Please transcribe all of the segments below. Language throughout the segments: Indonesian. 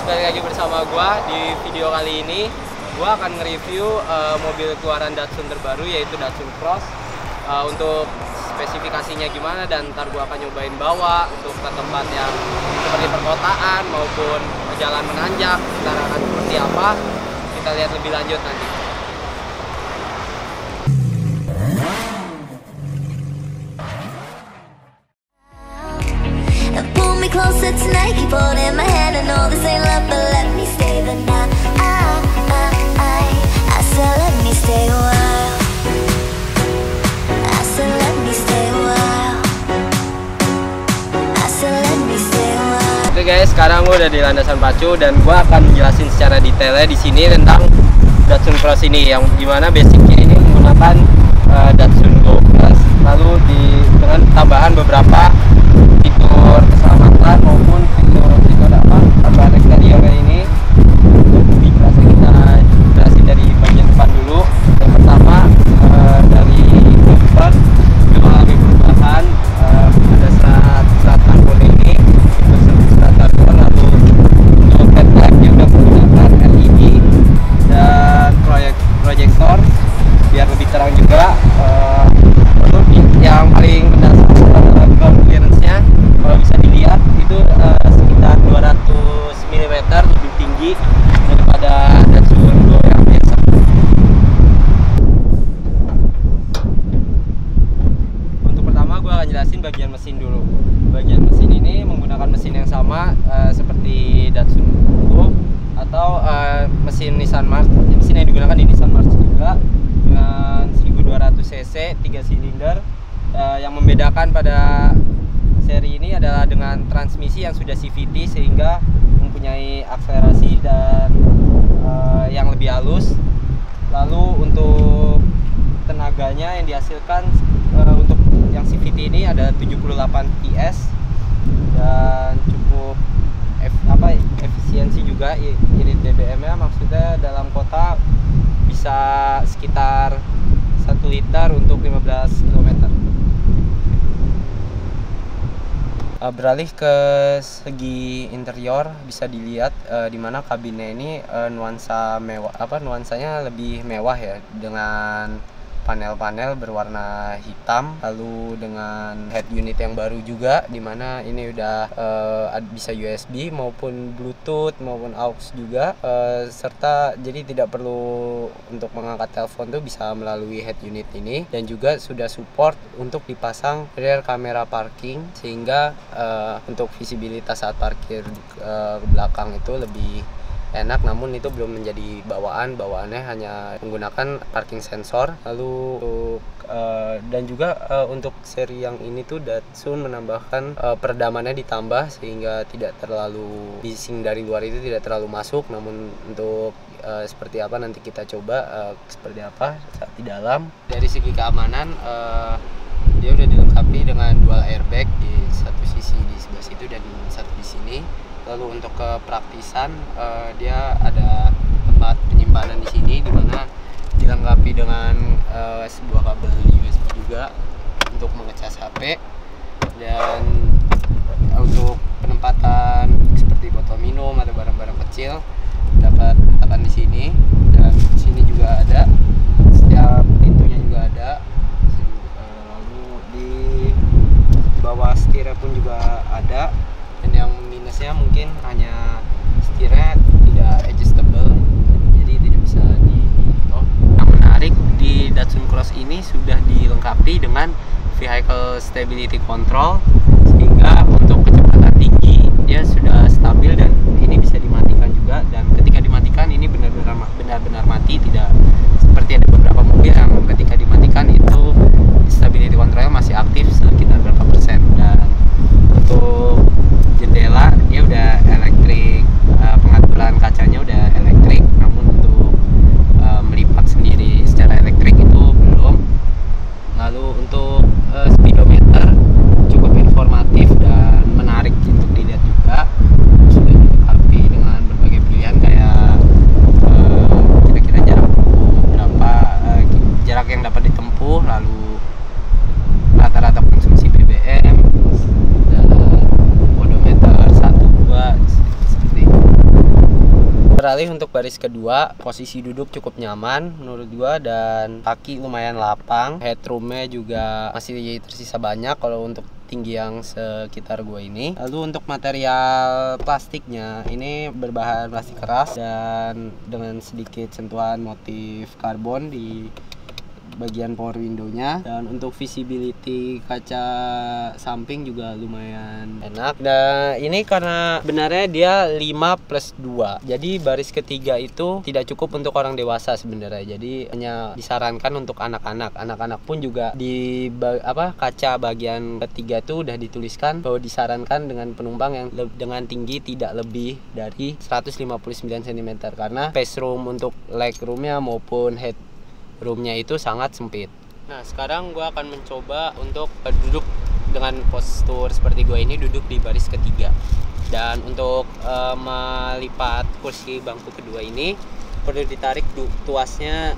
guys, balik lagi bersama gua di video kali ini. Gua akan nge-review mobil keluaran Datsun terbaru, yaitu Datsun Cross. Untuk spesifikasinya gimana dan ntar gua akan nyobain bawa untuk ke tempat yang seperti perkotaan maupun jalan menanjak, secara akan seperti apa. Kita lihat lebih lanjut nanti. Closer tonight, keep holding my hand. I know this ain't love, but let me stay the night. I said let me stay a while. I said let me stay a while. I said let me stay a while. Oke guys, sekarang gue udah di landasan pacu dan gue akan jelasin secara detailnya di sini tentang Datsun Cross ini, yang dimana basicnya ini menggunakan Datsun Go Plus, lalu dengan tambahan beberapa fitur keselamatan maupun fitur apa tambahan dari yang ini. Kita jelasin dari bagian depan dulu. Yang pertama dari bumper mengalami perubahan, ada serat karbon ini, serat karbon, lalu dompet juga menggunakan LED dan proyektor biar lebih terang juga. Lalu yang paling mendasar ground clearance-nya, kalau bisa dilihat itu sekitar 200 mm lebih tinggi daripada Datsun Go yang biasa. Untuk pertama gue akan jelasin bagian mesin dulu. Bagian mesin ini menggunakan mesin yang sama seperti Datsun Go atau mesin Nissan Mlati. Mesin yang digunakan di Nissan Mlati juga dengan 1200 cc 3 silinder. Yang membedakan pada seri ini adalah dengan transmisi yang sudah CVT sehingga mempunyai akselerasi dan yang lebih halus. Lalu untuk tenaganya yang dihasilkan untuk yang CVT ini ada 78 PS dan cukup efisiensi juga. Irit BBM-nya maksudnya dalam kota bisa sekitar 1 liter untuk 15 km. Beralih ke segi interior, bisa dilihat dimana kabinnya ini nuansa mewah, nuansanya lebih mewah ya, dengan panel-panel berwarna hitam, lalu dengan head unit yang baru juga, dimana ini udah bisa USB maupun Bluetooth maupun aux juga, serta jadi tidak perlu untuk mengangkat telepon tuh bisa melalui head unit ini, dan juga sudah support untuk dipasang rear kamera parking sehingga untuk visibilitas saat parkir ke belakang itu lebih enak. Namun itu belum menjadi bawaannya hanya menggunakan parking sensor. Lalu dan juga untuk seri yang ini tuh Datsun menambahkan peredamannya ditambah sehingga tidak terlalu bising dari luar itu tidak terlalu masuk. Namun untuk seperti apa nanti kita coba seperti apa saat di dalam. Dari segi keamanan dia udah dilengkapi dengan dual airbag di satu sisi di sebelah situ dan satu di sini. Lalu untuk kepraktisan dia ada tempat penyimpanan di sini dimana dilengkapi dengan sebuah kabel USB juga untuk mengecas HP, dan untuk penempatan seperti botol minum atau barang-barang kecil dapat letakkan di sini, dan di sini juga ada setiap pintunya juga ada. Lalu di bawah setirnya pun juga ada, dan yang minusnya mungkin hanya setirnya tidak adjustable jadi tidak bisa yang menarik di Datsun Cross ini sudah dilengkapi dengan Vehicle Stability Control sehingga untuk kecepatan tinggi dia sudah stabil, dan ini bisa dimatikan juga, dan ketika dimatikan ini benar-benar mati, tidak seperti ada beberapa mobil yang ketika dimatikan itu Stability Control masih aktif sekitar berapa persen. Dan untuk jendela dia udah elektrik, pengaturan kacanya udah elektrik, namun untuk melipat sendiri secara elektrik itu belum. Lalu untuk speedometer cukup informatif dan menarik untuk dilihat juga, sudah dilengkapi dengan berbagai pilihan kayak kira-kira jarak yang dapat ditempuh, Beralih untuk baris kedua, posisi duduk cukup nyaman menurut gua dan kaki lumayan lapang, headroomnya juga masih tersisa banyak kalau untuk tinggi yang sekitar gua ini. Lalu untuk material plastiknya, ini berbahan plastik keras dan dengan sedikit sentuhan motif karbon di bagian power window-nya, dan untuk visibility kaca samping juga lumayan enak. Nah, ini karena benarnya dia 5+2, jadi baris ketiga itu tidak cukup untuk orang dewasa sebenarnya, jadi hanya disarankan untuk anak-anak. Anak-anak pun juga di kaca bagian ketiga itu udah dituliskan bahwa disarankan dengan penumpang yang dengan tinggi tidak lebih dari 159 cm karena space room untuk leg room-nya maupun headroomnya itu sangat sempit. Nah, sekarang gue akan mencoba untuk duduk dengan postur seperti gue ini, duduk di baris ketiga. Dan untuk melipat kursi bangku kedua ini perlu ditarik tuasnya,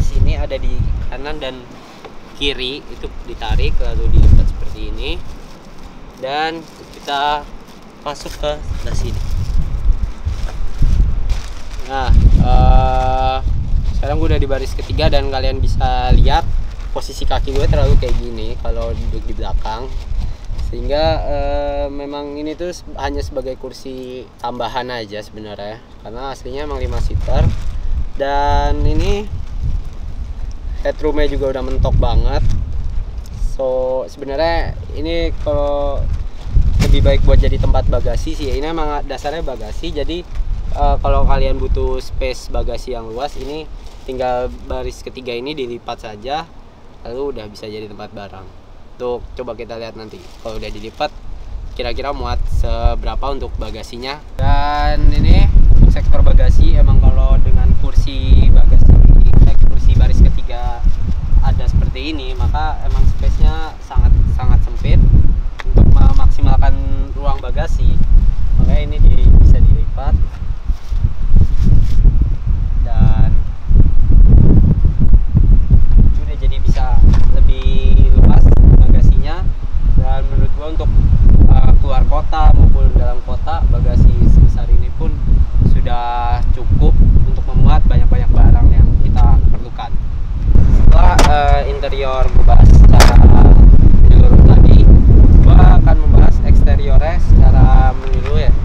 sini ada di kanan dan kiri, itu ditarik lalu dilipat seperti ini dan kita masuk ke sebelah sini. Nah, sekarang gue udah di baris ketiga dan kalian bisa lihat posisi kaki gue terlalu kayak gini kalau duduk di belakang, sehingga memang ini tuh hanya sebagai kursi tambahan aja sebenarnya karena aslinya emang 5 seater. Dan ini headroomnya juga udah mentok banget, so sebenarnya ini kalau lebih baik buat jadi tempat bagasi sih. Ini emang dasarnya bagasi, jadi kalau kalian butuh space bagasi yang luas, ini tinggal baris ketiga ini dilipat saja lalu udah bisa jadi tempat barang. Tuh, coba kita lihat nanti kalau udah dilipat kira-kira muat seberapa untuk bagasinya. Dan ini sektor bagasi, emang kalau dengan kursi bagasi, kursi baris ketiga ada seperti ini, maka emang space-nya sangat sempit untuk memaksimalkan ruang bagasi, makanya ini bisa dilipat. Interior membahas secara menyeluruh tadi, gua akan membahas eksteriornya secara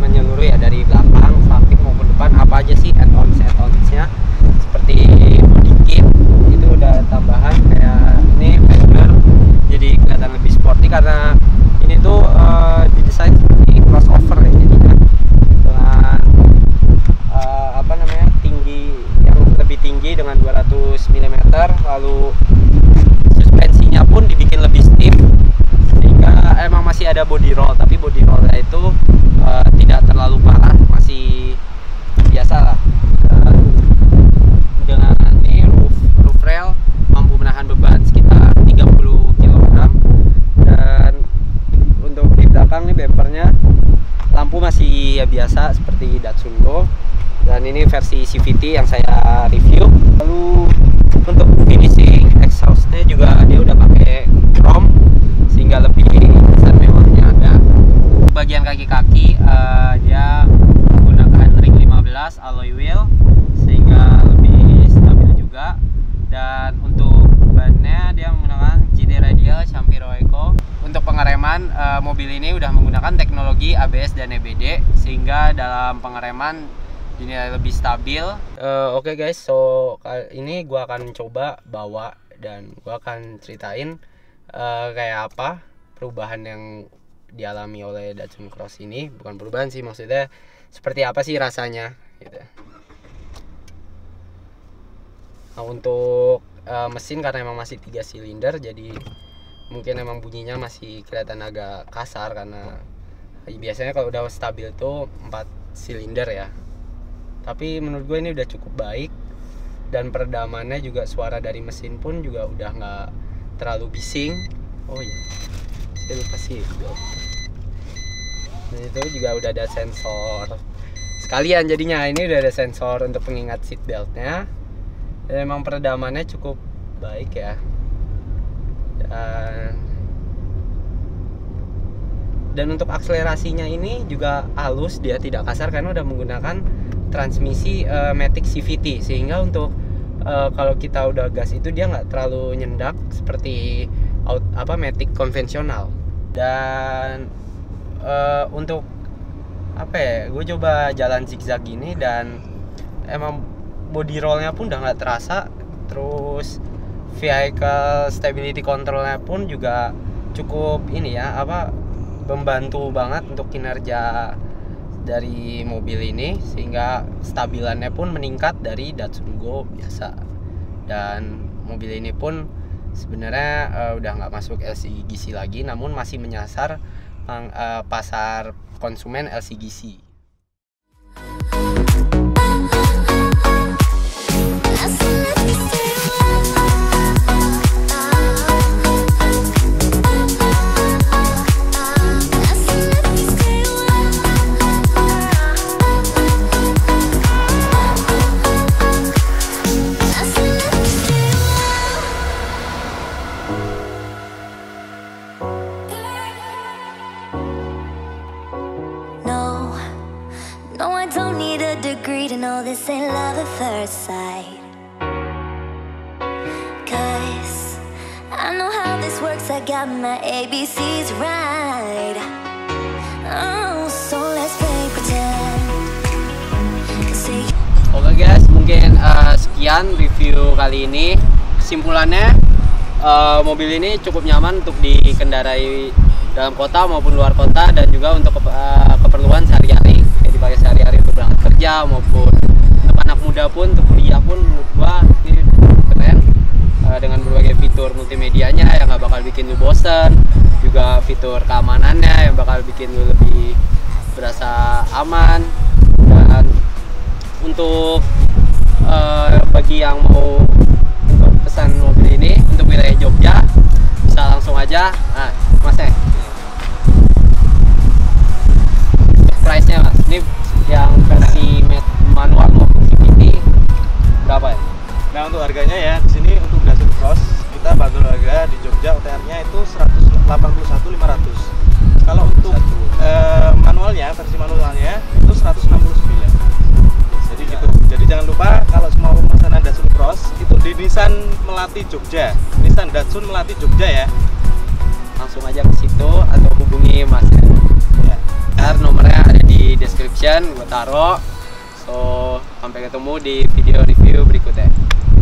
menyeluruh ya, dari belakang, samping maupun depan, apa aja sih add-ons-nya. Seperti body kit itu udah tambahan, kayak ini fender jadi kelihatan lebih sporty karena ini tuh didesain seperti crossover ya, jadinya dengan tinggi yang lebih tinggi dengan 200 mm lalu pun dibikin lebih stiff, sehingga emang masih ada body roll, tapi body rollnya itu tidak terlalu parah, masih biasa lah. Dengan ini roof rail mampu menahan beban sekitar 30 kg, dan untuk di belakang nih bempernya lampu masih ya biasa seperti Datsun Go, dan ini versi CVT yang saya review. Lalu untuk finishing exhaustnya juga dia udah pakai chrome sehingga lebih kesan mewahnya ada. Bagian kaki-kaki dia menggunakan ring 15 alloy wheel sehingga lebih stabil juga. Dan untuk bannya dia menggunakan GD radial Shampiro Eco. Untuk pengereman mobil ini udah menggunakan teknologi ABS dan EBD sehingga dalam pengereman dinilai lebih stabil. Oke guys, so ini gua akan coba bawa dan gua akan ceritain kayak apa perubahan yang dialami oleh Datsun Cross ini. Bukan perubahan sih, maksudnya seperti apa sih rasanya gitu. Nah, untuk mesin karena emang masih 3 silinder, jadi mungkin emang bunyinya masih kelihatan agak kasar karena biasanya kalau udah stabil tuh 4 silinder ya. Tapi menurut gue ini udah cukup baik, dan peredamannya juga suara dari mesin pun juga udah nggak terlalu bising. Oh iya, saya lupa sih. Dan itu juga udah ada sensor sekalian, jadinya ini udah ada sensor untuk pengingat seatbeltnya. Dan emang peredamannya cukup baik ya. Dan untuk akselerasinya ini juga halus, dia tidak kasar karena udah menggunakan transmisi matic CVT, sehingga untuk kalau kita udah gas itu dia nggak terlalu nyendak seperti matic konvensional. Dan untuk gue coba jalan zigzag gini dan emang body rollnya pun udah nggak terasa, terus vehicle stability controlnya pun juga cukup membantu banget untuk kinerja dari mobil ini, sehingga stabilannya pun meningkat dari Datsun Go biasa. Dan mobil ini pun sebenarnya udah nggak masuk LCGC lagi, namun masih menyasar pasar konsumen LCGC. This ain't love at first sight, 'cause I know how this works, I got my ABCs right. Oh, so let's play pretend. Oke guys, mungkin sekian review kali ini. Kesimpulannya, mobil ini cukup nyaman untuk dikendarai dalam kota maupun luar kota, dan juga untuk keperluan sehari-hari, dipakai sehari-hari untuk berangkat kerja maupun anak muda pun, untuk kuliah pun menurut gua ini keren, dengan berbagai fitur multimedianya yang gak bakal bikin lu bosen, juga fitur keamanannya yang bakal bikin lu lebih berasa aman. Dan untuk bagi yang mau pesan mobil ini untuk wilayah Jogja bisa langsung aja. Nah, Mas, price nya Mas, ini yang versi manual berapa ya? Nah, untuk harganya ya, di sini untuk Datsun Cross kita bandul harga di Jogja UTR-nya itu 181.500. Kalau untuk manualnya, versi manualnya itu 169. Jadi gitu. Jadi jangan lupa kalau semua pemesanan Datsun Cross itu di Nissan Mlati Jogja. Nissan Datsun Mlati Jogja ya. Langsung aja ke situ atau hubungi Mas. Ya. Nomornya ada di description, gue taruh. So, sampai ketemu di video review berikutnya.